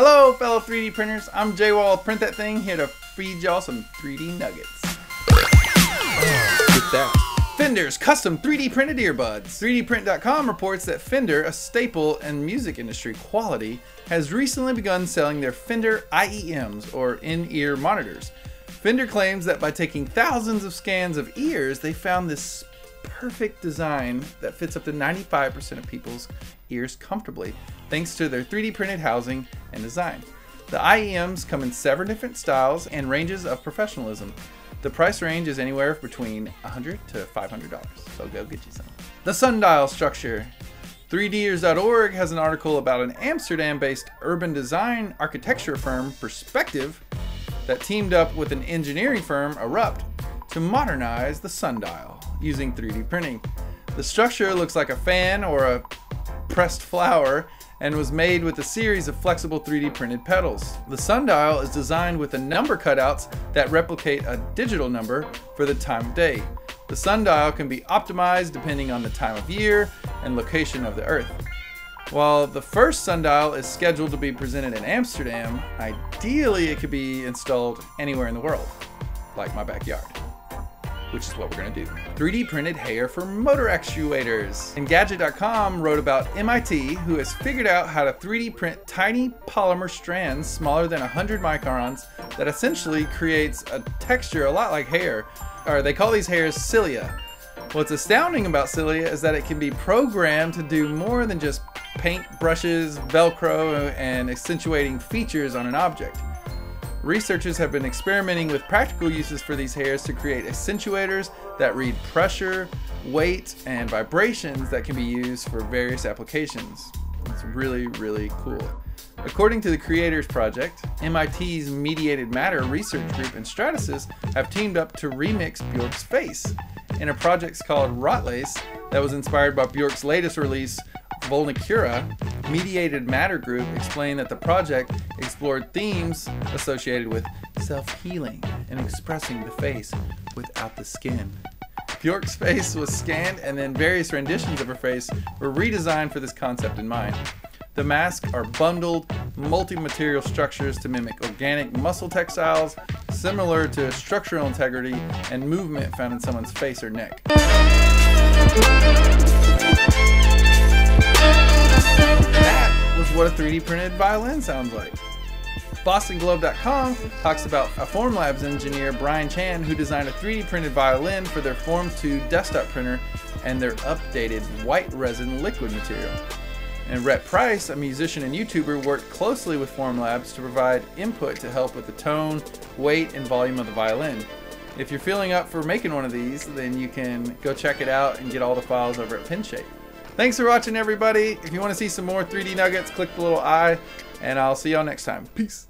Hello, fellow 3D printers. I'm Jay Wall Print That Thing, here to feed y'all some 3D nuggets. Get that. Fender's custom 3D printed earbuds. 3dprint.com reports that Fender, a staple in music industry quality, has recently begun selling their Fender IEMs, or in-ear monitors. Fender claims that by taking thousands of scans of ears, they found this perfect design that fits up to 95% of people's ears comfortably, thanks to their 3D printed housing and design. The IEMs come in 7 different styles and ranges of professionalism. The price range is anywhere between $100 to $500, so go get you some. The sundial structure. 3dears.org has an article about an Amsterdam-based urban design architecture firm, Perspective, that teamed up with an engineering firm, Erupt, to modernize the sundial using 3D printing. The structure looks like a fan or a pressed flower and was made with a series of flexible 3D printed pedals. The sundial is designed with the number cutouts that replicate a digital number for the time of day. The sundial can be optimized depending on the time of year and location of the earth. While the first sundial is scheduled to be presented in Amsterdam, ideally it could be installed anywhere in the world, like my backyard, which is what we're gonna do. 3D printed hair for motor actuators. Engadget.com wrote about MIT, who has figured out how to 3D print tiny polymer strands smaller than 100 microns that essentially creates a texture a lot like hair, or they call these hairs cilia. What's astounding about cilia is that it can be programmed to do more than just paint brushes, Velcro, and accentuating features on an object. Researchers have been experimenting with practical uses for these hairs to create accentuators that read pressure, weight, and vibrations that can be used for various applications. It's really, really cool. According to the Creators Project, MIT's Mediated Matter Research Group and Stratasys have teamed up to remix Bjork's face in a project called Rotlace that was inspired by Bjork's latest release, Volnicura. Mediated Matter Group explained that the project explored themes associated with self-healing and expressing the face without the skin. Bjork's face was scanned, and then various renditions of her face were redesigned for this concept in mind. The masks are bundled, multi-material structures to mimic organic muscle textiles, similar to structural integrity and movement found in someone's face or neck. That was what a 3D printed violin sounds like. BostonGlobe.com talks about a Formlabs engineer, Brian Chan, who designed a 3D printed violin for their Form 2 desktop printer and their updated white resin liquid material. And Rhett Price, a musician and YouTuber, worked closely with Formlabs to provide input to help with the tone, weight, and volume of the violin. If you're feeling up for making one of these, then you can go check it out and get all the files over at PinShape. Thanks for watching, everybody. If you want to see some more 3D nuggets, click the little eye, and I'll see y'all next time. Peace.